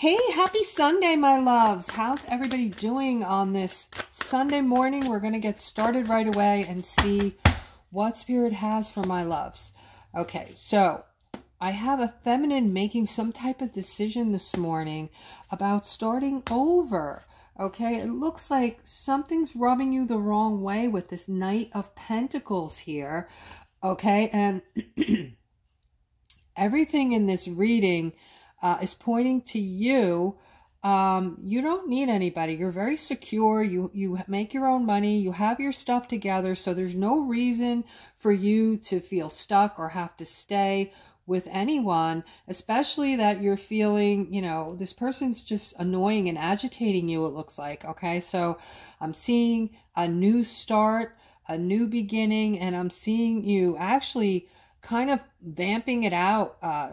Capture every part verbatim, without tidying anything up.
Hey, happy Sunday, my loves. How's everybody doing on this Sunday morning? We're going to get started right away and see what Spirit has for my loves. Okay, so I have a feminine making some type of decision this morning about starting over. Okay, it looks like something's rubbing you the wrong way with this Knight of Pentacles here. Okay, and everything in this reading uh, is pointing to you. Um, you don't need anybody. You're very secure. You, you make your own money. You have your stuff together. So there's no reason for you to feel stuck or have to stay with anyone, especially that you're feeling, you know, this person's just annoying and agitating you, it looks like. Okay, so I'm seeing a new start, a new beginning, and I'm seeing you actually kind of vamping it out, uh,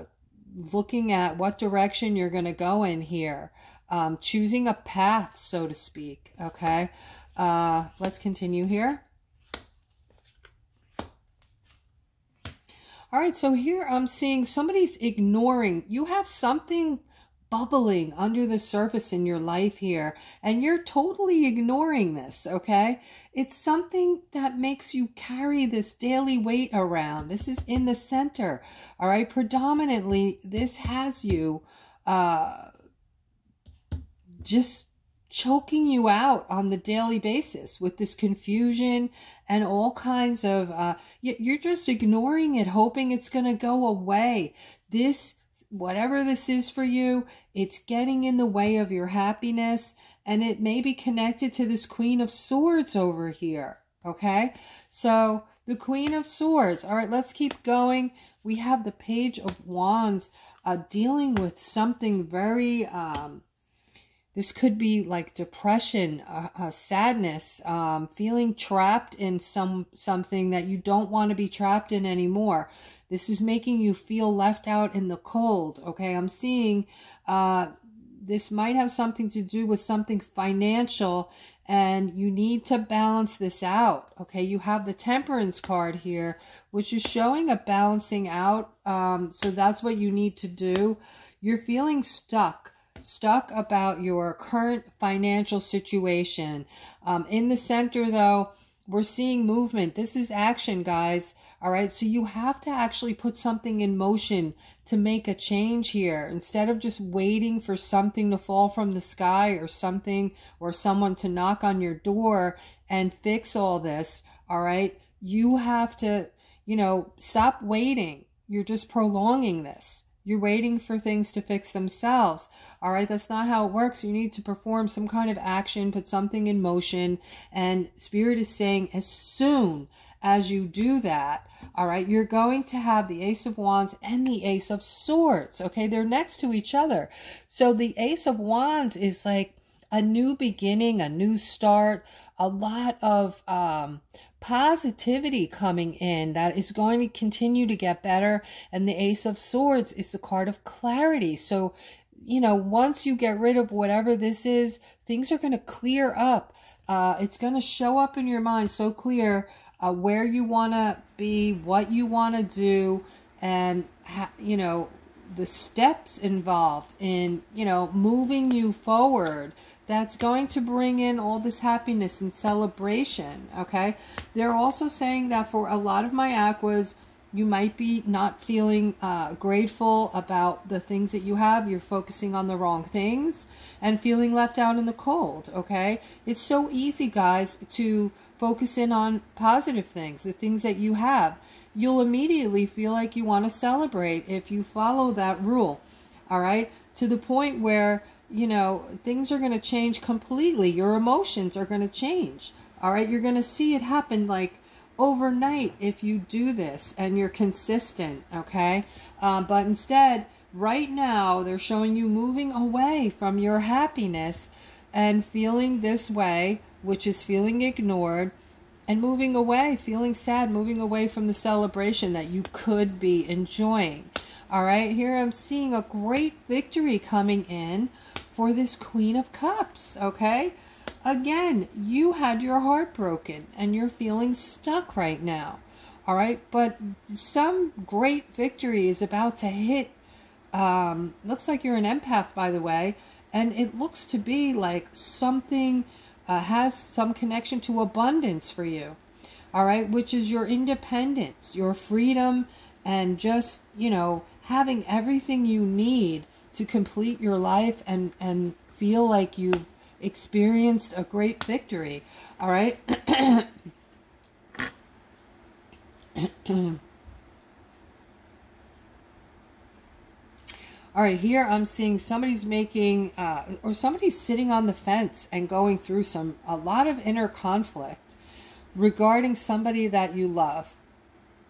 looking at what direction you're going to go in here, um, choosing a path, so to speak. Okay, uh, let's continue here. All right, so here I'm seeing somebody's ignoring. You have something bubbling under the surface in your life here, and you're totally ignoring this, okay? It's something that makes you carry this daily weight around. This is in the center, all right? Predominantly, this has you uh, just choking you out on the daily basis with this confusion and all kinds of, uh, you're just ignoring it, hoping it's going to go away. This, whatever this is for you, it's getting in the way of your happiness, and it may be connected to this Queen of Swords over here. Okay. So the Queen of Swords. All right, let's keep going. We have the Page of Wands, uh, dealing with something very, um, this could be like depression, uh, uh, sadness, um, feeling trapped in some something that you don't want to be trapped in anymore. This is making you feel left out in the cold. Okay, I'm seeing uh, this might have something to do with something financial, and you need to balance this out. Okay, you have the Temperance card here, which is showing a balancing out. Um, so that's what you need to do. You're feeling stuck. Stuck about your current financial situation. Um, in the center, though, we're seeing movement. This is action, guys. All right, so you have to actually put something in motion to make a change here instead of just waiting for something to fall from the sky or something or someone to knock on your door and fix all this. All right, you have to, you know, stop waiting. You're just prolonging this. You're waiting for things to fix themselves. All right, that's not how it works. You need to perform some kind of action, put something in motion. And Spirit is saying as soon as you do that, all right, you're going to have the Ace of Wands and the Ace of Swords. Okay, they're next to each other. So the Ace of Wands is like a new beginning, a new start, a lot of um, positivity coming in that is going to continue to get better. And the Ace of Swords is the card of clarity. So, you know, once you get rid of whatever this is, things are going to clear up. Uh, it's going to show up in your mind so clear uh, where you want to be, what you want to do, and, you know, the steps involved in, you know, moving you forward. That's going to bring in all this happiness and celebration. Okay, they're also saying that for a lot of my Aquas, you might be not feeling uh, grateful about the things that you have. You're focusing on the wrong things and feeling left out in the cold, okay? It's so easy, guys, to focus in on positive things, the things that you have. You'll immediately feel like you want to celebrate if you follow that rule, all right? To the point where, you know, things are going to change completely. Your emotions are going to change, all right? You're going to see it happen like overnight if you do this and you're consistent, okay? Um, but instead, right now, they're showing you moving away from your happiness and feeling this way, which is feeling ignored, and moving away, feeling sad, moving away from the celebration that you could be enjoying. All right, here I'm seeing a great victory coming in for this Queen of Cups, okay? Again, you had your heart broken and you're feeling stuck right now, all right? But some great victory is about to hit Um, looks like you're an empath, by the way, and it looks to be like something uh, has some connection to abundance for you, all right, which is your independence, your freedom, and just, you know, having everything you need to complete your life and, and feel like you've experienced a great victory, all right? All right, here I'm seeing somebody's making, uh, or somebody's sitting on the fence and going through some, a lot of inner conflict regarding somebody that you love.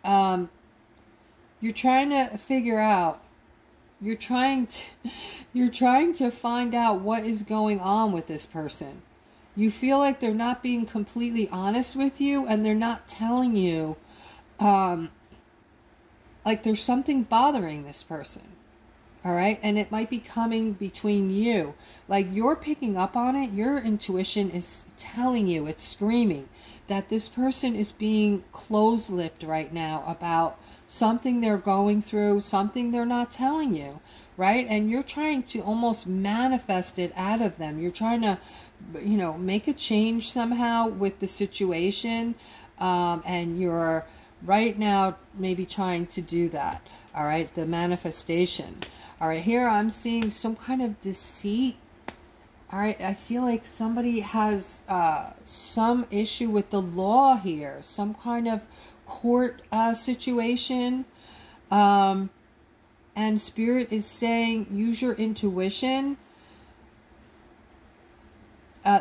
Um, you're trying to figure out, you're trying to, you're trying to find out what is going on with this person. You feel like they're not being completely honest with you, and they're not telling you, um, like there's something bothering this person. All right. And it might be coming between you. Like you're picking up on it. Your intuition is telling you, it's screaming that this person is being close-lipped right now about something they're going through, something they're not telling you. Right. And you're trying to almost manifest it out of them. You're trying to, you know, make a change somehow with the situation. Um, and you're right now maybe trying to do that. All right. The manifestation. All right, here I'm seeing some kind of deceit. All right, I feel like somebody has uh, some issue with the law here, some kind of court uh, situation. Um, and Spirit is saying, use your intuition. Uh,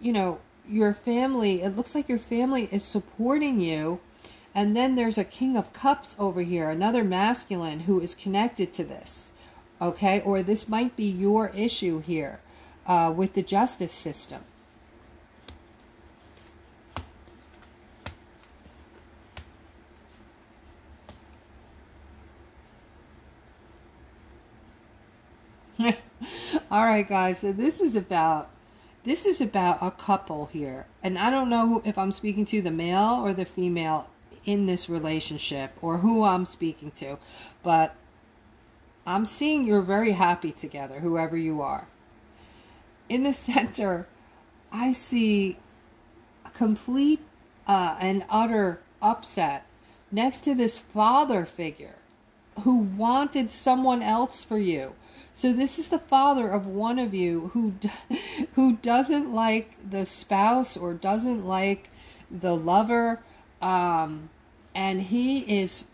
you know, your family, it looks like your family is supporting you. And then there's a King of Cups over here, another masculine who is connected to this. Okay, or this might be your issue here uh, with the justice system. All right, guys, so this is about, this is about a couple here. And I don't know if I'm speaking to the male or the female in this relationship or who I'm speaking to, but I'm seeing you're very happy together, whoever you are. In the center, I see a complete uh, and utter upset next to this father figure who wanted someone else for you. So this is the father of one of you who, who doesn't like the spouse or doesn't like the lover. Um, And he is,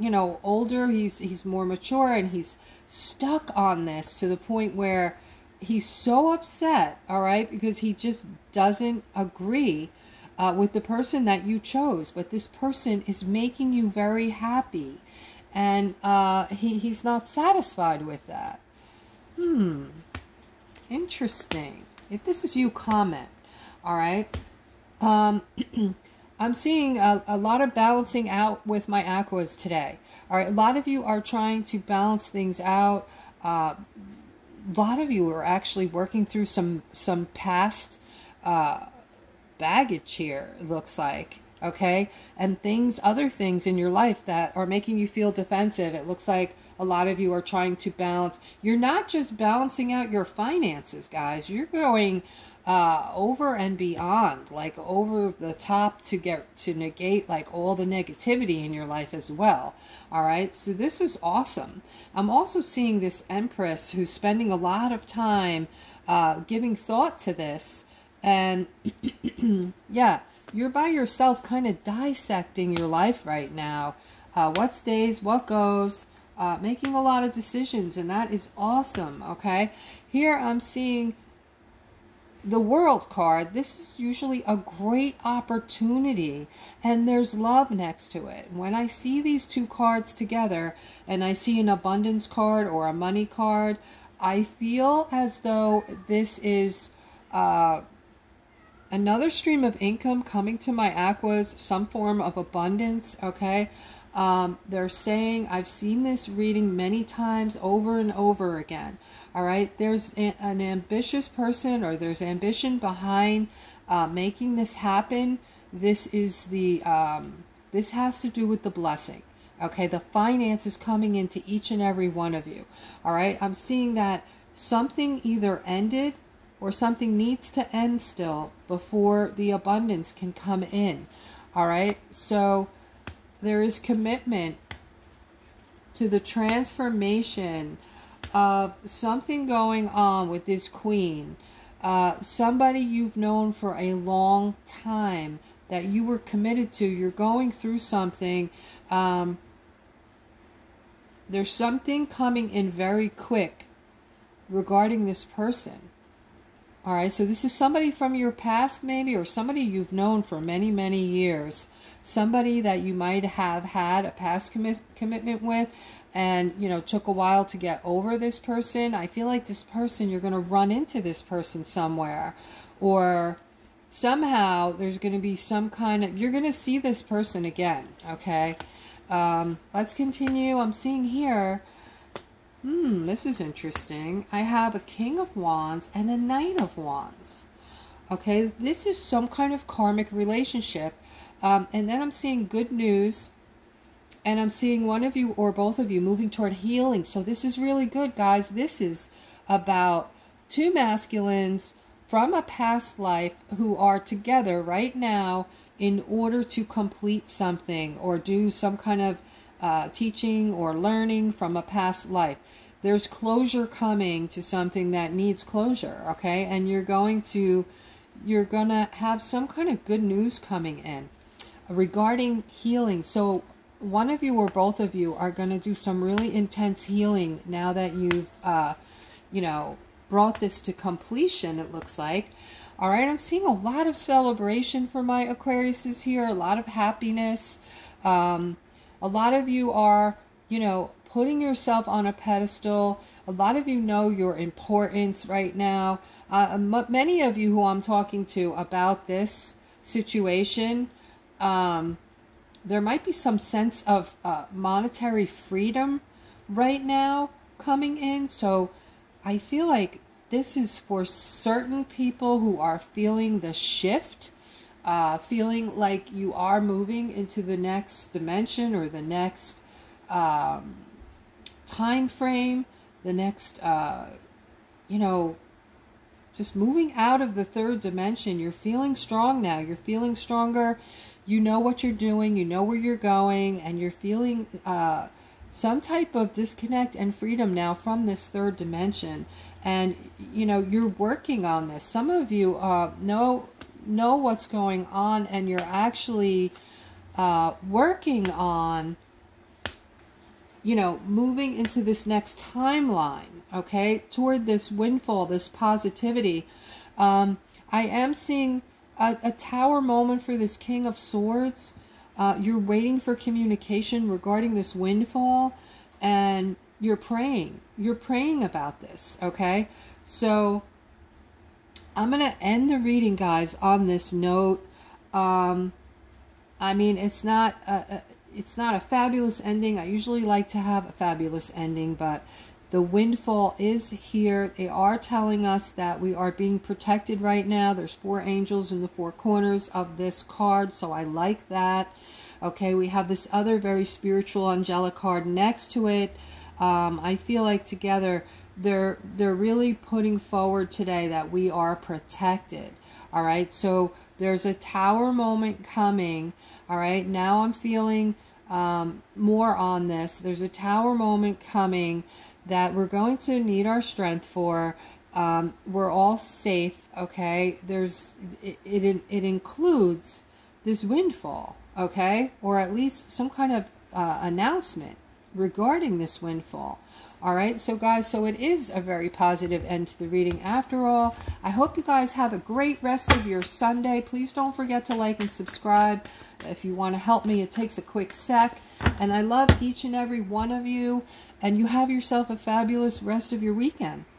you know, older, he's, he's more mature, and he's stuck on this to the point where he's so upset, all right, because he just doesn't agree uh, with the person that you chose. But this person is making you very happy, and uh, he, he's not satisfied with that. Hmm, interesting. If this is you, comment, all right? Um... I'm seeing a, a lot of balancing out with my Aquas today. All right, a lot of you are trying to balance things out. Uh, a lot of you are actually working through some some past uh, baggage here, it looks like, okay? And things, other things in your life that are making you feel defensive. It looks like a lot of you are trying to balance. You're not just balancing out your finances, guys. You're going Uh, over and beyond, like over the top, to get to negate like all the negativity in your life as well. All right, so this is awesome. I'm also seeing this Empress who's spending a lot of time uh, giving thought to this, and yeah, you're by yourself, kind of dissecting your life right now. Uh, what stays, what goes, uh, making a lot of decisions, and that is awesome. Okay, here I'm seeing the World card. This is usually a great opportunity, and there's love next to it. When I see these two cards together, and I see an abundance card or a money card, I feel as though this is uh, another stream of income coming to my Aquas, some form of abundance, okay? Um, they're saying, I've seen this reading many times over and over again. All right. There's a, an ambitious person, or there's ambition behind, uh, making this happen. This is the, um, this has to do with the blessing. Okay, the finance is coming into each and every one of you. All right, I'm seeing that something either ended or something needs to end still before the abundance can come in. All right, so there is commitment to the transformation of something going on with this queen. Uh, somebody you've known for a long time that you were committed to. You're going through something. Um, there's something coming in very quick regarding this person. All right, so this is somebody from your past maybe, or somebody you've known for many, many years. Somebody that you might have had a past commi- commitment with and, you know, took a while to get over this person. I feel like this person, you're going to run into this person somewhere, or somehow there's going to be some kind of, you're going to see this person again. Okay. Um, let's continue. I'm seeing here. Hmm. This is interesting. I have a King of Wands and a Knight of Wands. Okay. This is some kind of karmic relationship. Um, and then I'm seeing good news, and I'm seeing one of you or both of you moving toward healing. So this is really good, guys. This is about two masculines from a past life who are together right now in order to complete something or do some kind of uh, teaching or learning from a past life. There's closure coming to something that needs closure, okay? And you're going to, you're going to have some kind of good news coming in regarding healing. So one of you or both of you are going to do some really intense healing now that you've, uh, you know, brought this to completion, it looks like. All right, I'm seeing a lot of celebration for my Aquariuses here, a lot of happiness. Um, a lot of you are, you know, putting yourself on a pedestal. A lot of you know your importance right now. Uh, m many of you who I'm talking to about this situation, um, there might be some sense of uh, monetary freedom right now coming in. So I feel like this is for certain people who are feeling the shift, uh, feeling like you are moving into the next dimension or the next um, time frame, the next, uh, you know, just moving out of the third dimension. You're feeling strong now. You're feeling stronger. You know what you're doing. You know where you're going. And you're feeling uh, some type of disconnect and freedom now from this third dimension. And, you know, you're working on this. Some of you uh, know, know what's going on. And you're actually uh, working on, you know, moving into this next timeline, okay, toward this windfall, this positivity. Um, I am seeing a, a tower moment for this King of Swords. Uh, you're waiting for communication regarding this windfall, and you're praying. You're praying about this, okay? So I'm going to end the reading, guys, on this note. Um, I mean, it's not... A, a, It's not a fabulous ending. I usually like to have a fabulous ending, but the windfall is here. They are telling us that we are being protected right now. There's four angels in the four corners of this card, so I like that. Okay, we have this other very spiritual angelic card next to it. Um, I feel like together they're they're really putting forward today that we are protected. All right, so there's a tower moment coming. All right, now I'm feeling um, more on this. There's a tower moment coming that we're going to need our strength for. Um, we're all safe. Okay, there's it, it it includes this windfall. Okay, or at least some kind of uh, announcement regarding this windfall. All right, so guys, so it is a very positive end to the reading after all. I hope you guys have a great rest of your Sunday. Please don't forget to like and subscribe if you want to help me. It takes a quick sec, and I love each and every one of you, and you have yourself a fabulous rest of your weekend.